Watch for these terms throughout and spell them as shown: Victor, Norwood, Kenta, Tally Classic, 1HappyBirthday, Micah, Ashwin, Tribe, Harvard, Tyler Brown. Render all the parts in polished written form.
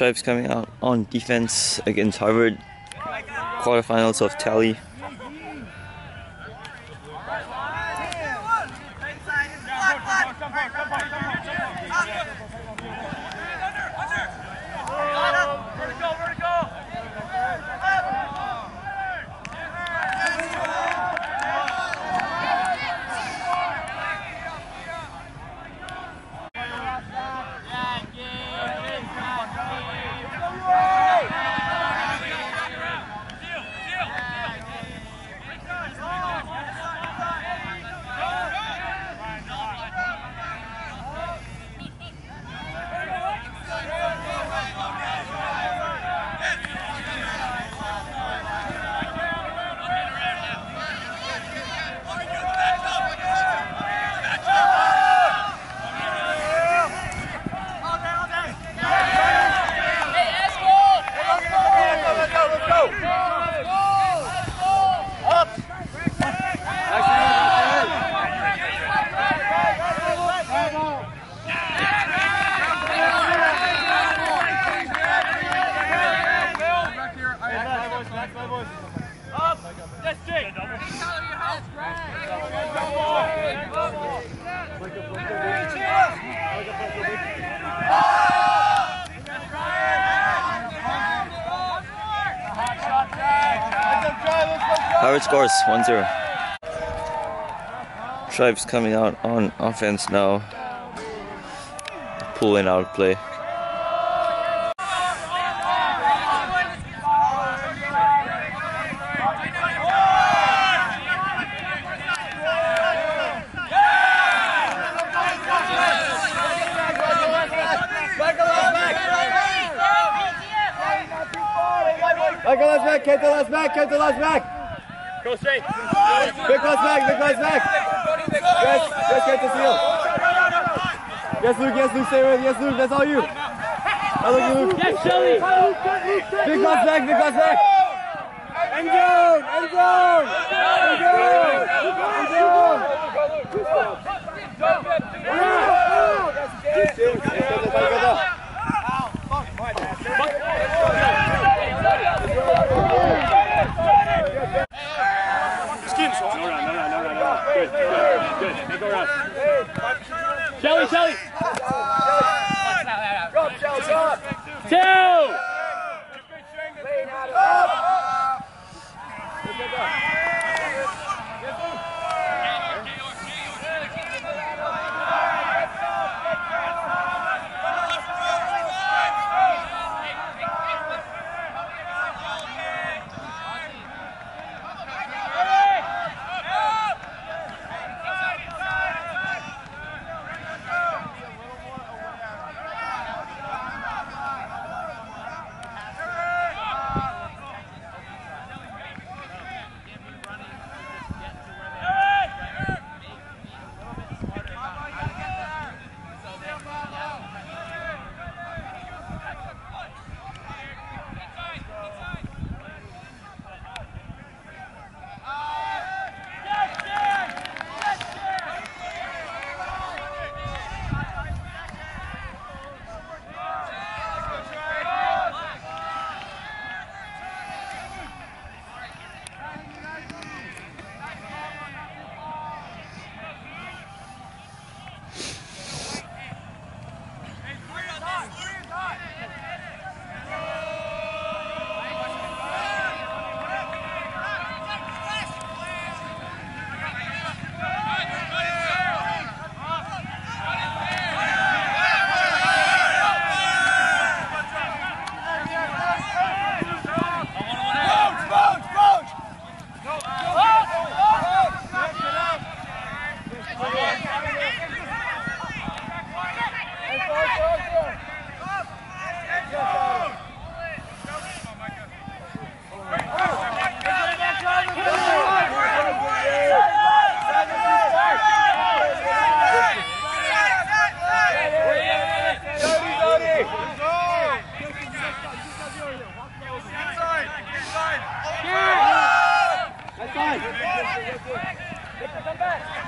Tribe's coming out on defense against Harvard. Quarterfinals of Tally. Harvard scores 1-0. Tribe's coming out on offense now. Pulling out of play. Kenta, last back. Go straight. Big last back. Yes, get the seal. Yes, Luke, stay with. Yes, Luke, that's all you. Luke. Yes, Shelly. Big last back. End zone. Good. Hey, go around. Shelly. Drop. Two. Up. Victor, come back! Hey!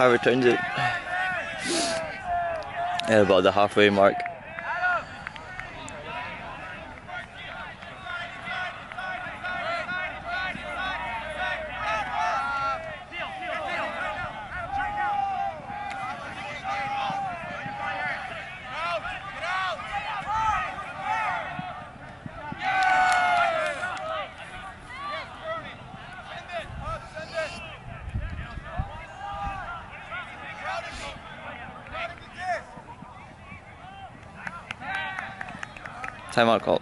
I returned it at about the halfway mark. Timeout call.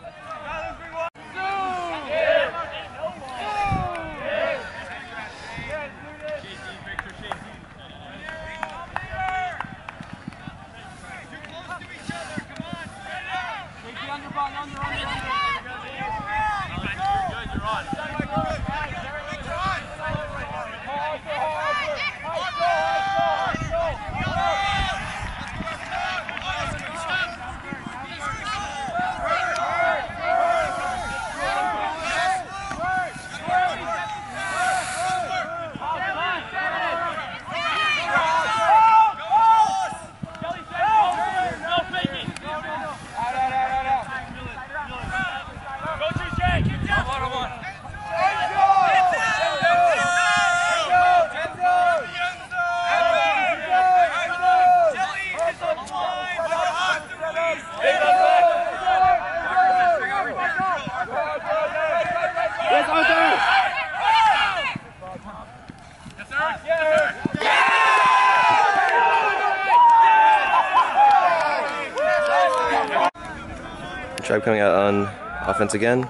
Tribe coming out on offense again.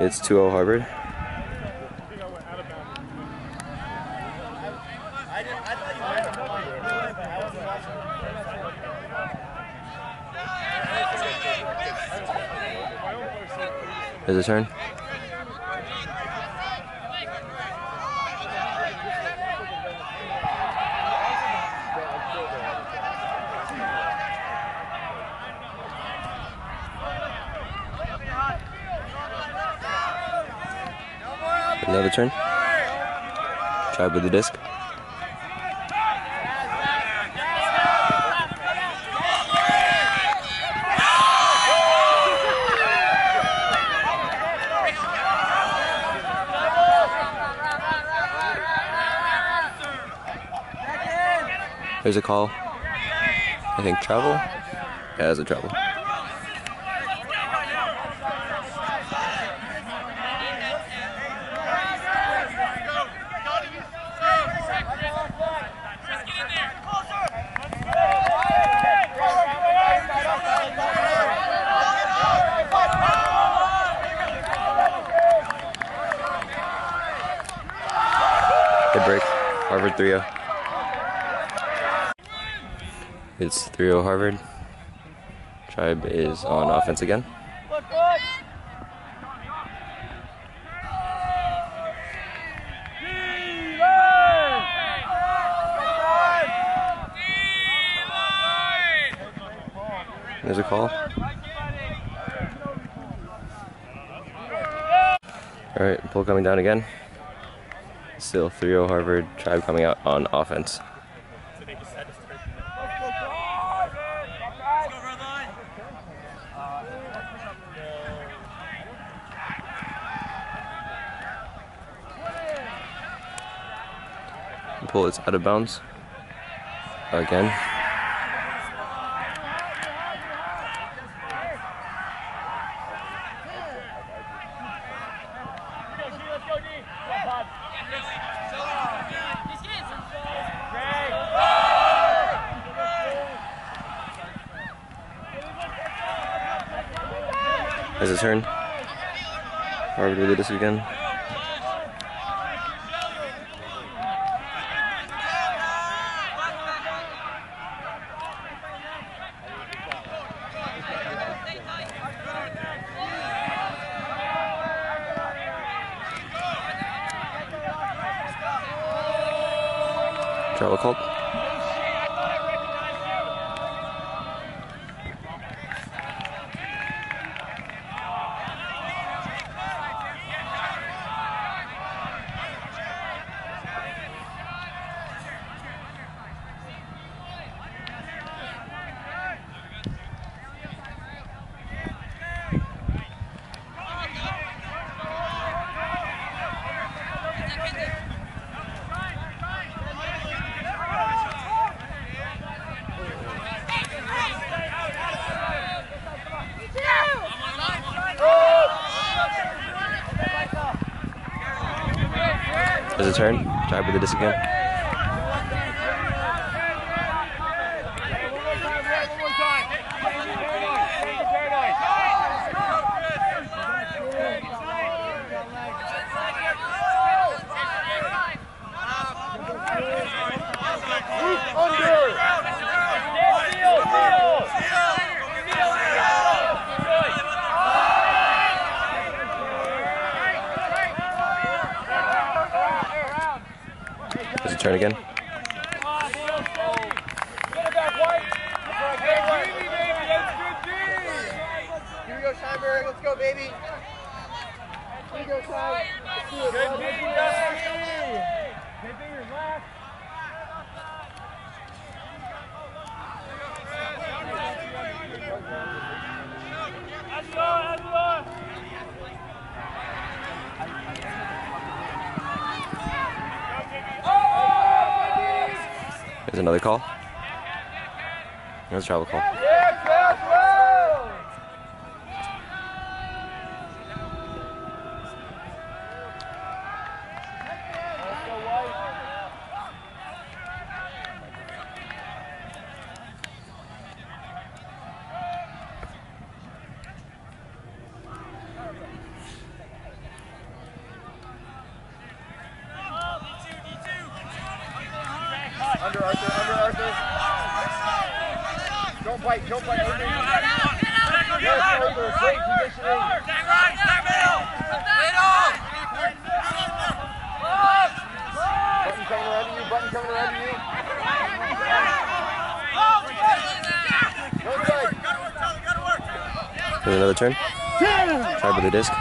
It's 2-0 Harvard. There's a turn. Another turn. Tribe with the disc. There's a call. I think travel. Yeah, there's a travel. Break. Harvard 3-0. It's 3-0 Harvard. Tribe is on offense again. There's a call. Alright, pull coming down again. Still 3-0 Harvard, Tribe coming out on offense. Pull is out of bounds. Again. There's a turn. Harvard with the disc again. Travel called. the turn. Tribe with the disc again. Turn again. Let's go, baby. There's another call. There's a travel call. Turn. Try with the disc.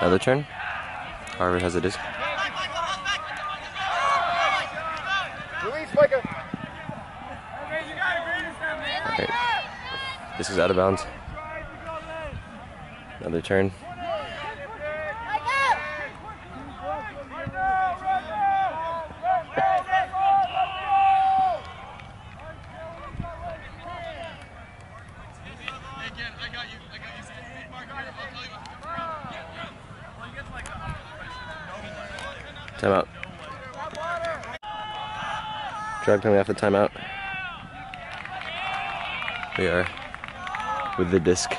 Another turn. Harvard has the disc. Release, Micah. This is out of bounds. Another turn. Timeout. Tribe coming off the timeout. We are with the disc.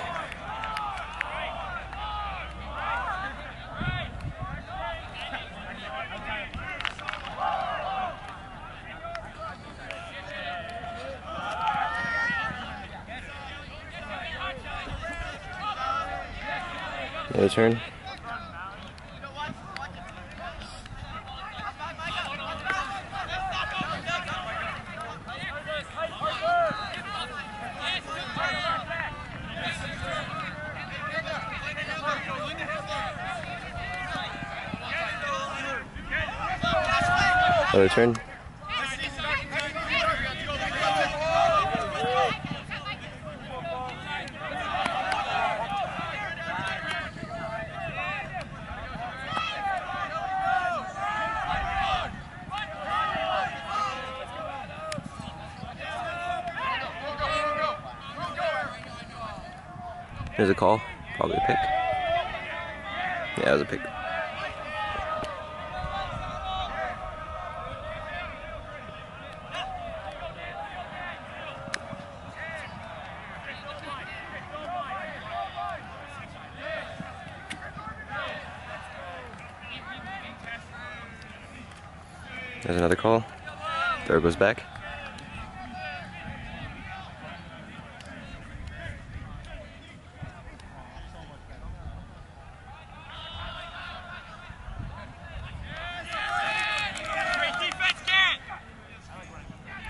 Another turn. Another turn. There's a call, probably a pick. Yeah, it was a pick. There's another call. Throw goes back.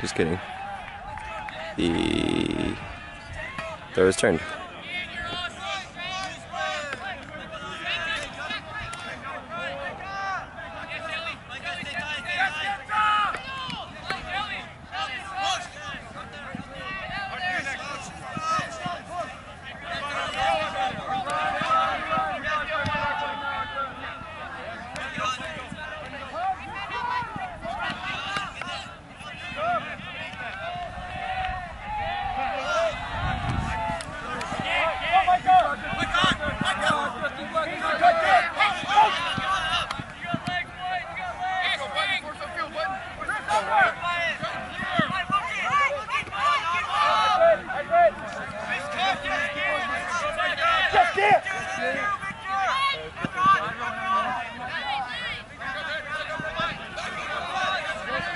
Just kidding. The throw is turned.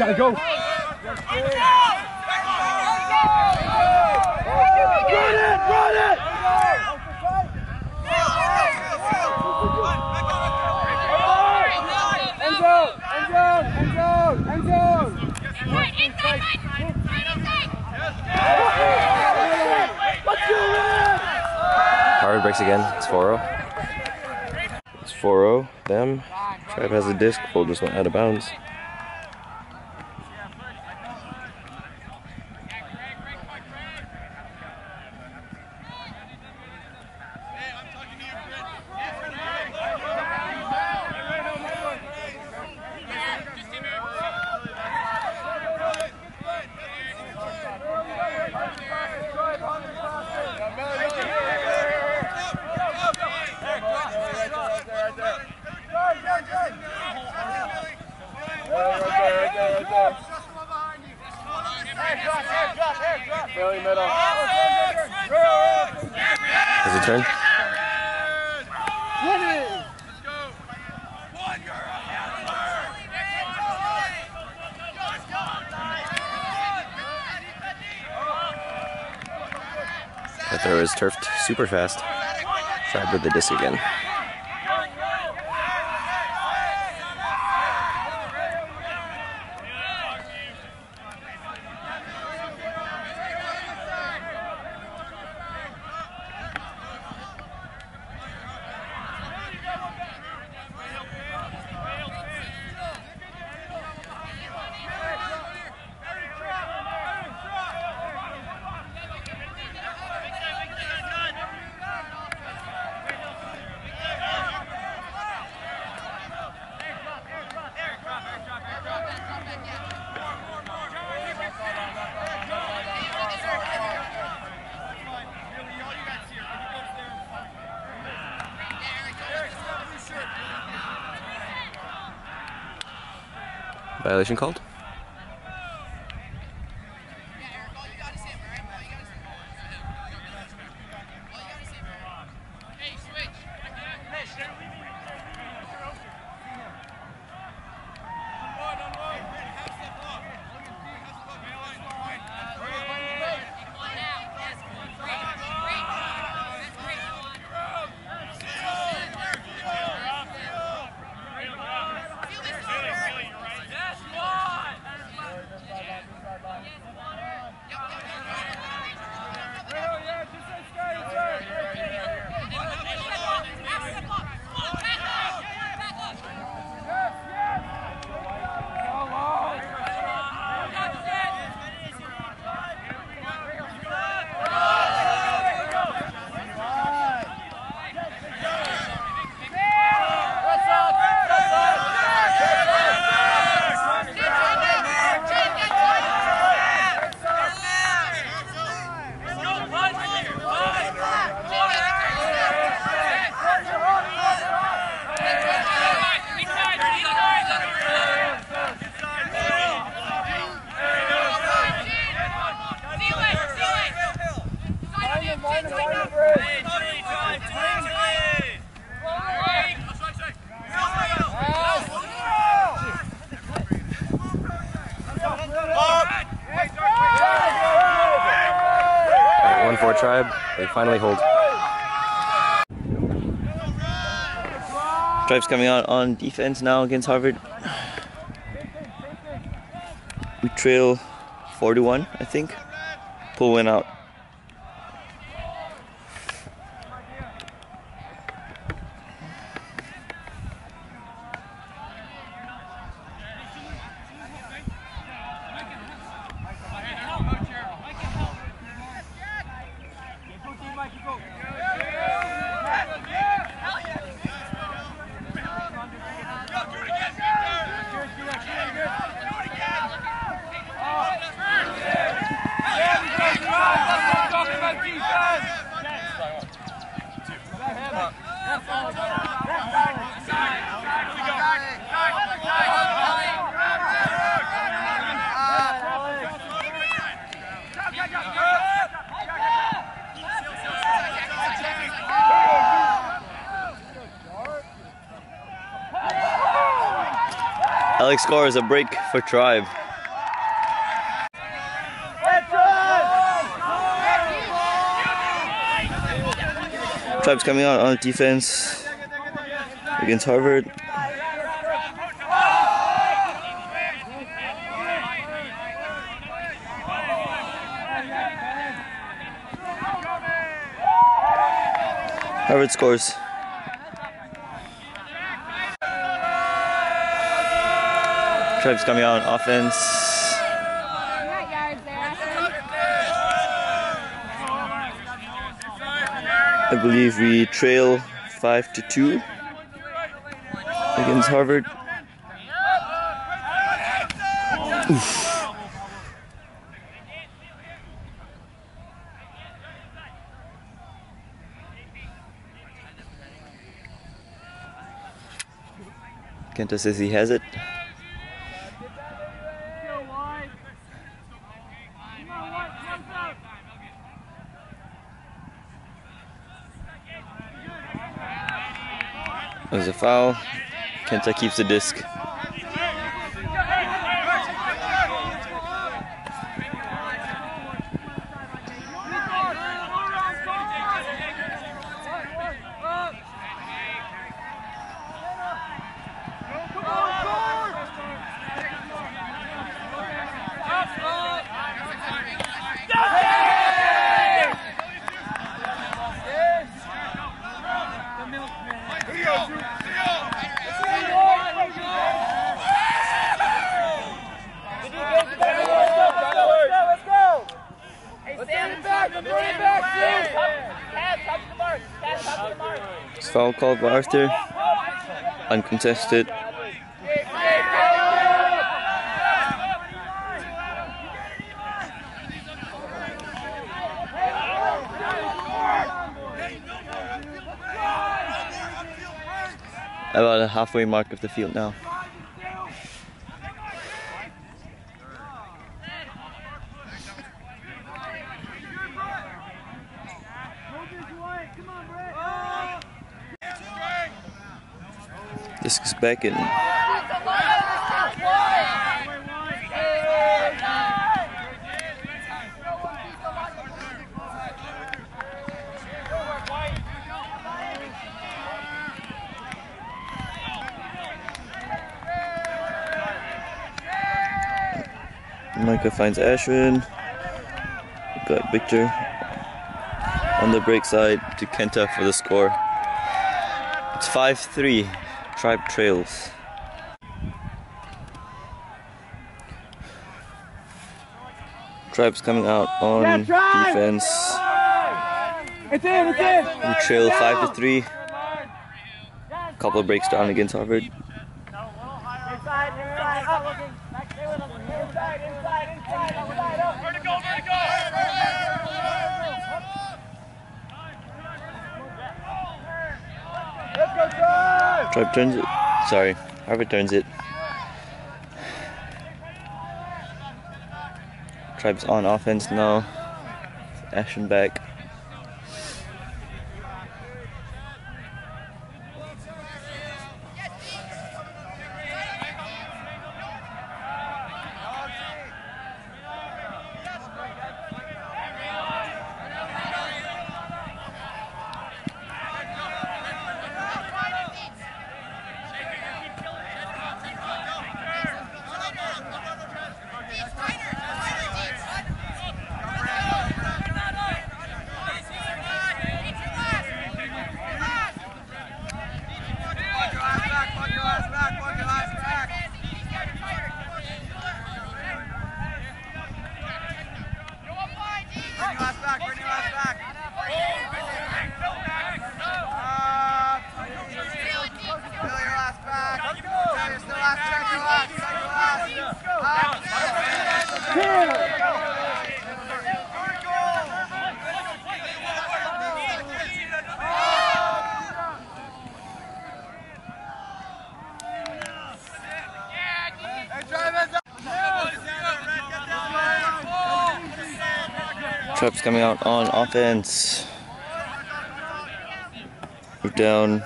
gotta go. Run it! End zone! Harvard breaks again. It's 4-0. It's 4-0. Them. Tribe has a disc. Ball just went out of bounds. That throw is turfed super fast. Tribe with the disc again. Violation called. Tribe, they finally hold. Tribe's coming out on defense now against Harvard. We trail 4-1, I think. Pull win out. Alex scores a break for Tribe. Tribe's coming out on defense against Harvard. Harvard scores. Tribe's coming out on offense. I believe we trail 5-2 against Harvard. Oof. Kenta says he has it. There's a foul. Kenta keeps the disc. Foul called by Arthur, uncontested. About a halfway mark of the field now. Disc's back in. Micah finds Ashwin. We've got Victor on the break side to Kenta for the score. It's 5-3. Tribe trails. Tribe's coming out on defense. It's in. We trail 5-3. Couple of breaks down against Harvard. Tribe turns it. Sorry, Harvard turns it. Tribe's on offense now. Ashton back. Tribe's coming out on offense. We're down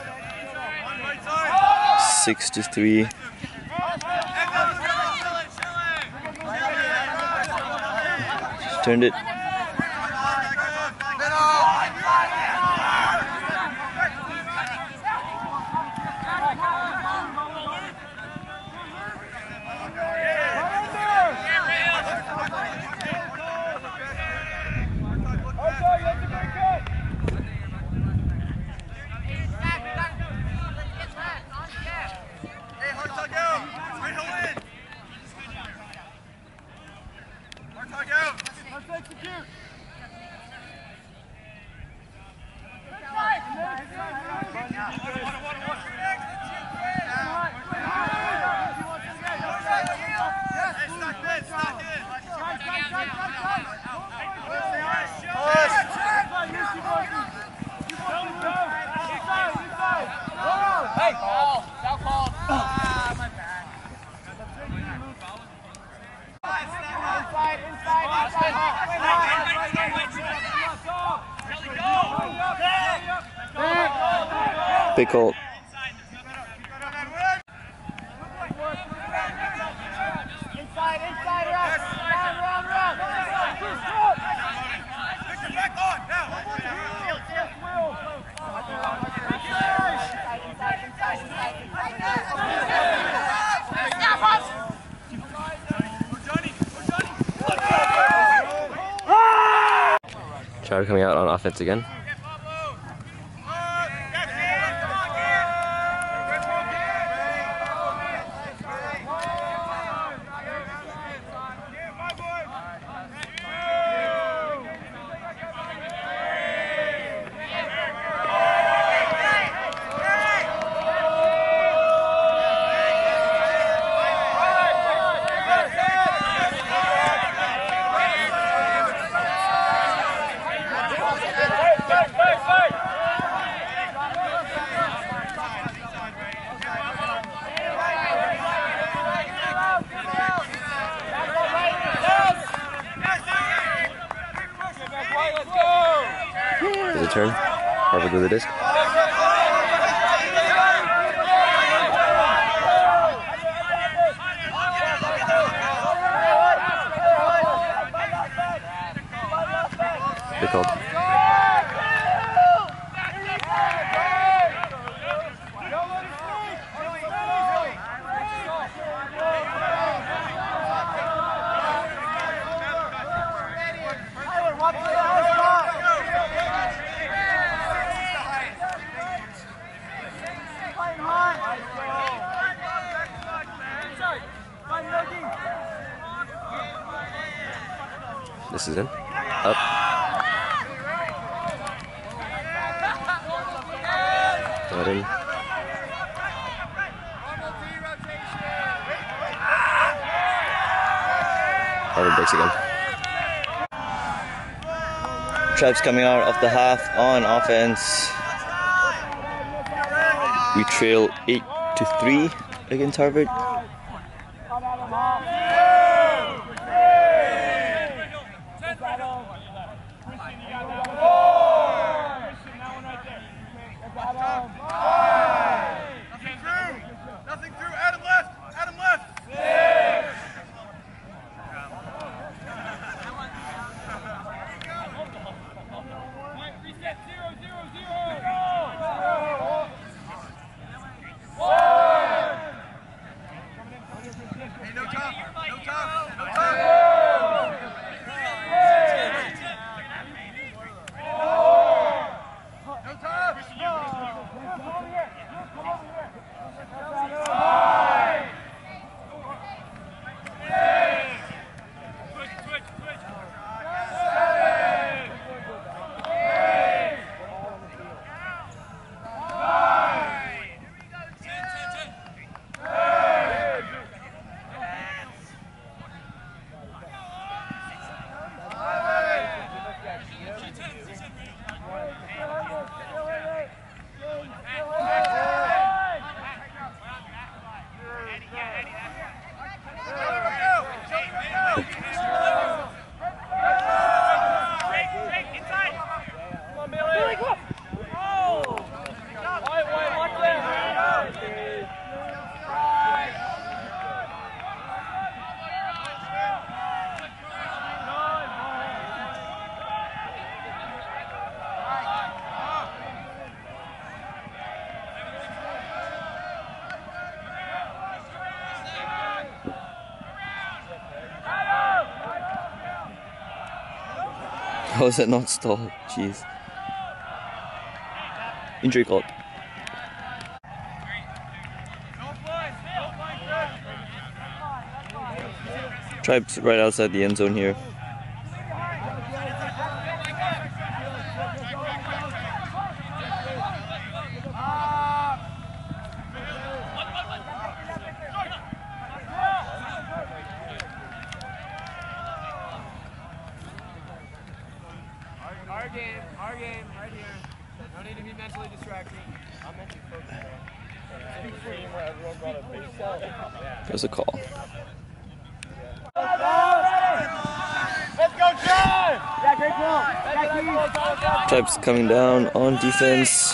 6-3. Turned it. Pickle. Tribe coming out on offense again. Turn. Harvard with the disc. Good call. This is in. Up. Got in. Harvard breaks again. Tribe's coming out of the half on offense. We trail 8-3 against Harvard. How is it not stalled? Jeez. Injury called. Tribe's right outside the end zone here. Our game, right here. No need to be mentally distracted. I'm mentally focused on it. There's a call. Let's go, Tribe! Yeah, great ball. Tribe's coming down on defense.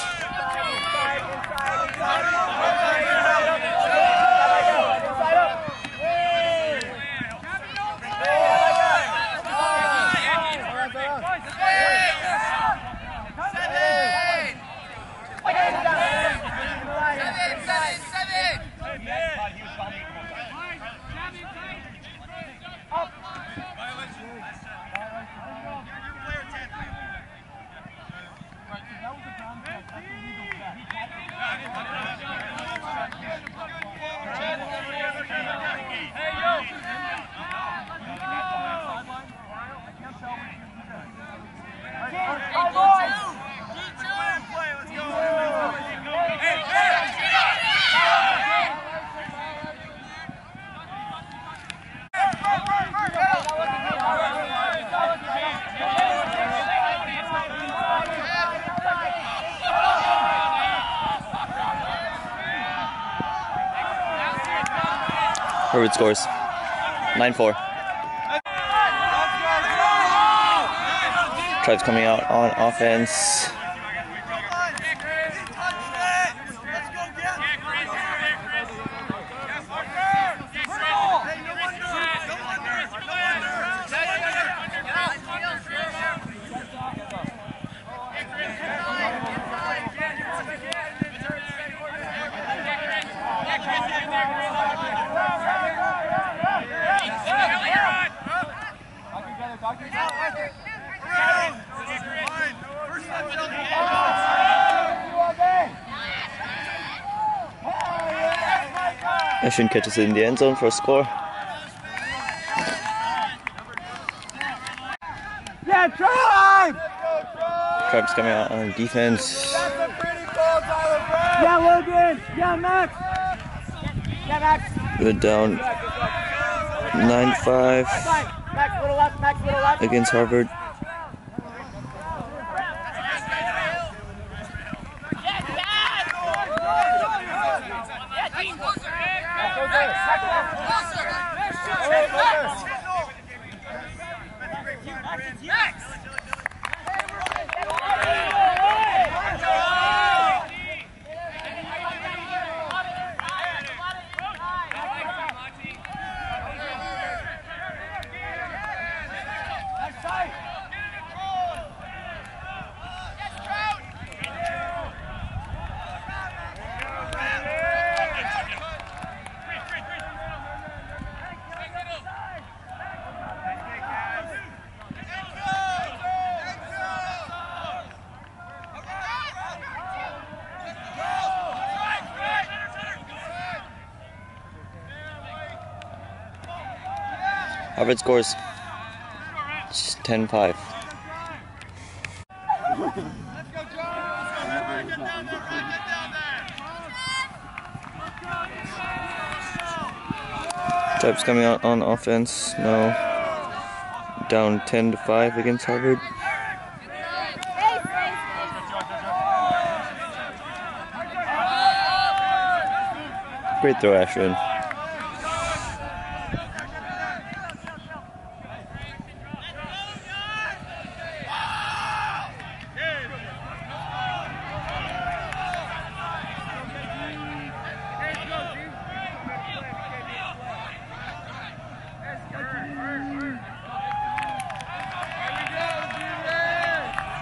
Harvard scores 9-4. Tribe's coming out on offense. Ashwin catches it in the end zone for a score. Yeah, Tribe! Tribe's coming out on defense. That's a pretty ball, Tyler Brown! Yeah, Logan! Yeah, Max! Yeah, Max! Good down. 9-5. Max, little left against Harvard. Harvard scores 10-5. Tribe's coming out on offense now. Down 10-5 against Harvard. Great throw, Ashwin.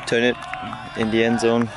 Turn it in the end zone.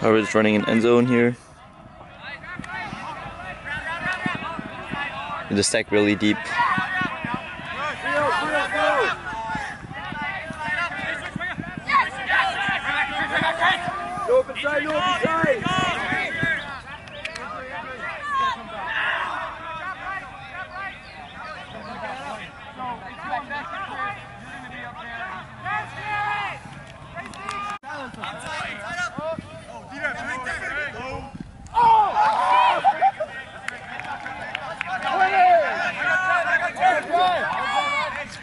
Harvard's running an end zone here. The stack really deep. Outside, Norwood, inside!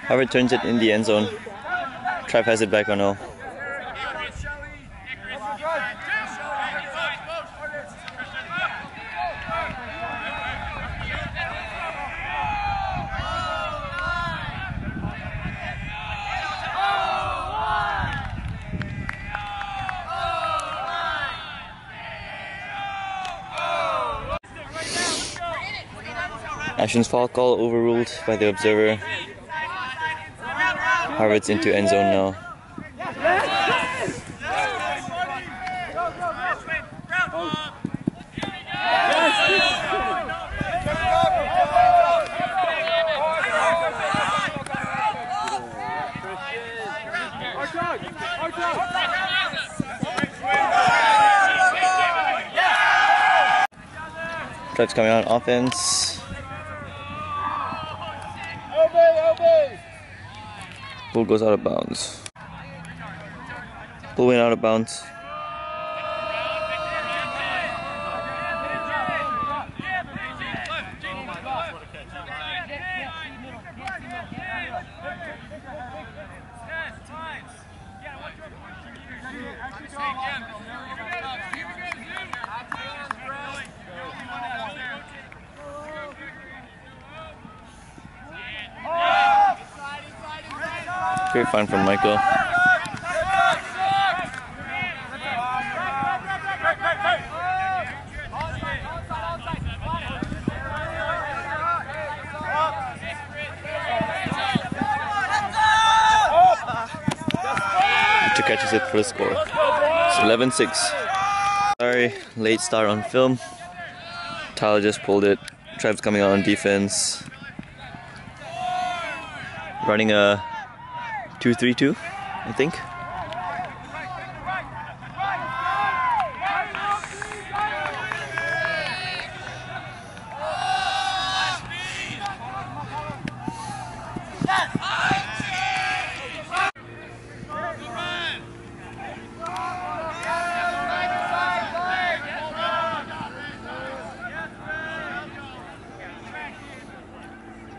Harvard turns it in the end zone. Tribe has it back on all. Ashwin's foul call overruled by the observer. Harvard's into end zone now. Tribe's coming on offense. Bull goes out of bounds. Bull went out of bounds. Great find from Micah. Victor catches it for the score. It's 11-6. Sorry, late start on film. Tyler just pulled it. Tribe's coming out on defense. Running a 2-3-2, I think.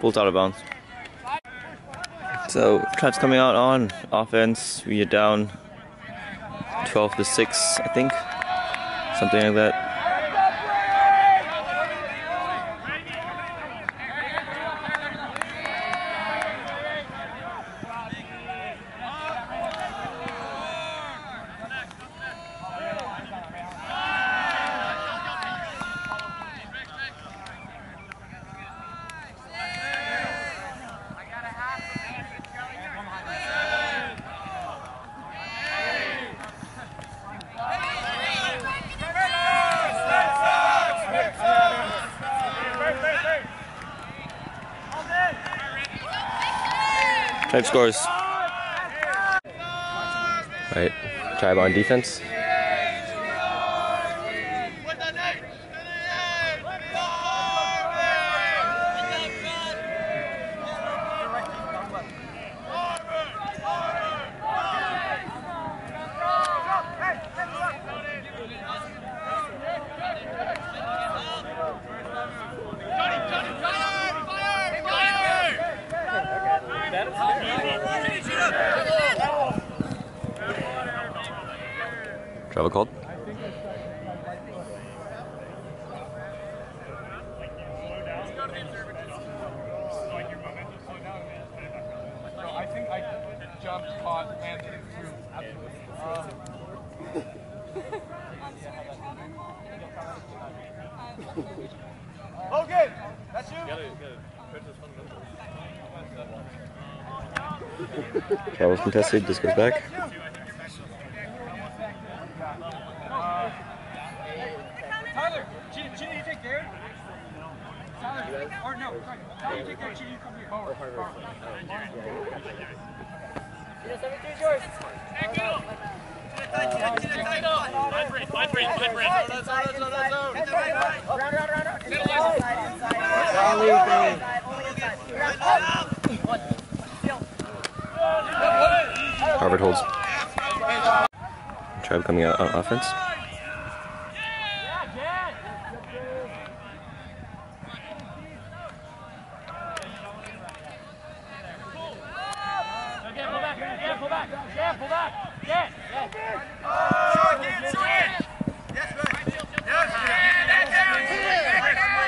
Pulled out of bounds. So Tribe's coming out on offense. We are down 12-6, I think, something like that. Tribe scores. Right, Tribe on defense. Travel called. Travel's contested, just goes back. Harvard holds. Tribe coming out on offense.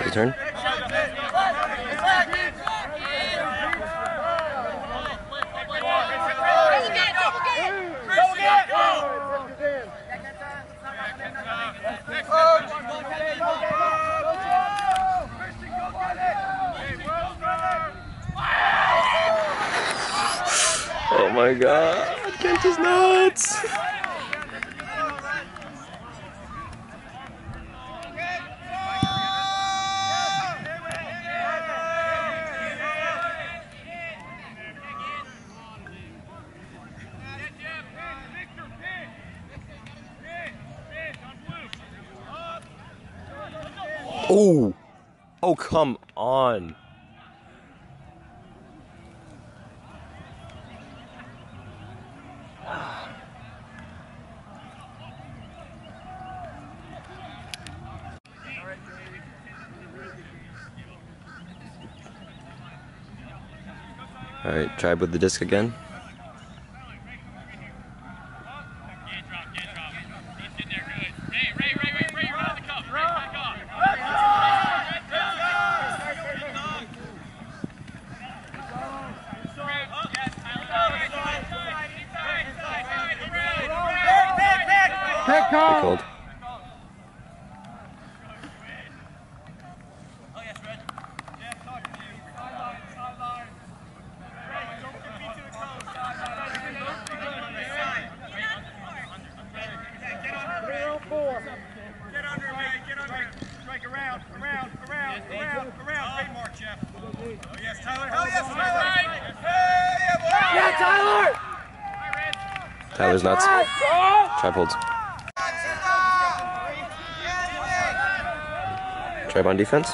Return. Oh my God, Kenta's nuts! Oh, oh, come on. All right, Tribe with the disc again. Cold. Tyler's nuts. Tribe holds. Tribe on defense.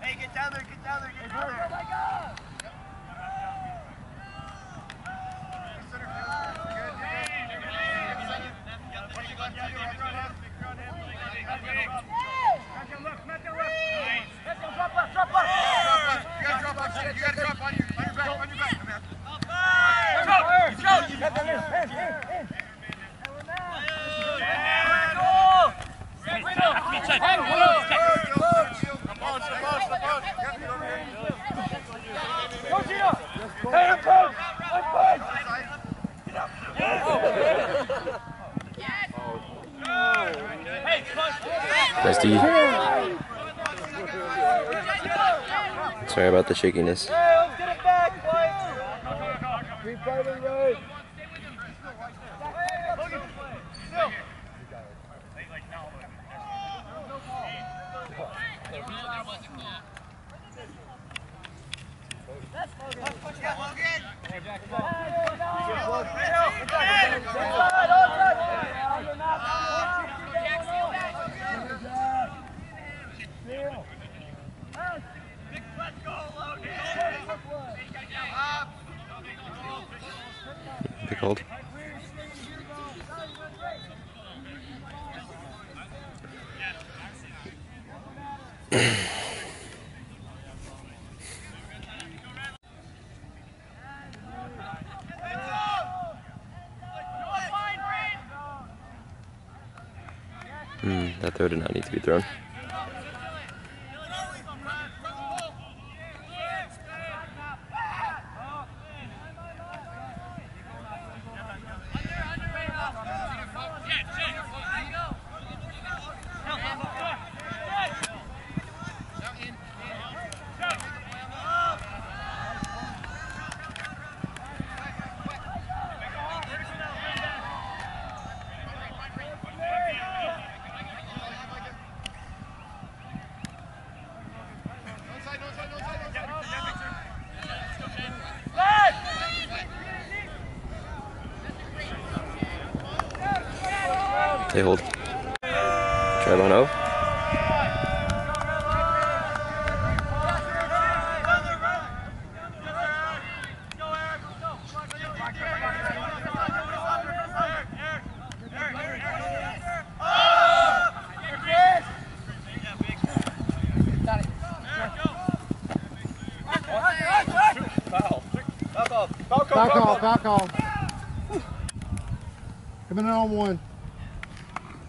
Hey, get down there, get down there, get down there. Nice D. Sorry about the shakiness. Pickled. That throw did not need to be thrown. They hold. Tribe on 0. Back off. Come in on 1.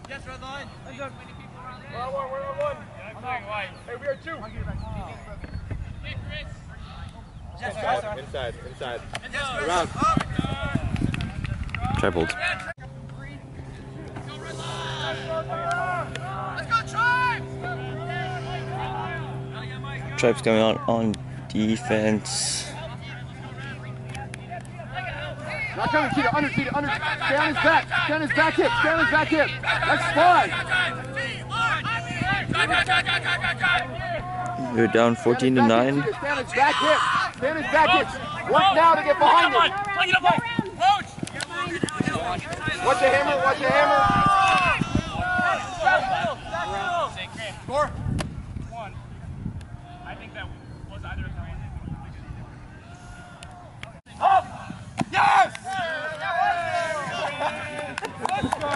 Yes, red line. We're on 1, we're on 1. Yeah, I'm playing white. Hey, we are 2. Hey, Chris. Yes, right. Inside. Yes, around. Try bold. Go red line. Let's go, Tribe. Tribe's going out on defense. Now coming, Cheetah, under. Stanley's back. Stanley's back hip. That's fine. You're down 14-9. Stanley's back hip. Work now to get behind him. Watch the hammer. Score. 1. I think that was either a three. Yes!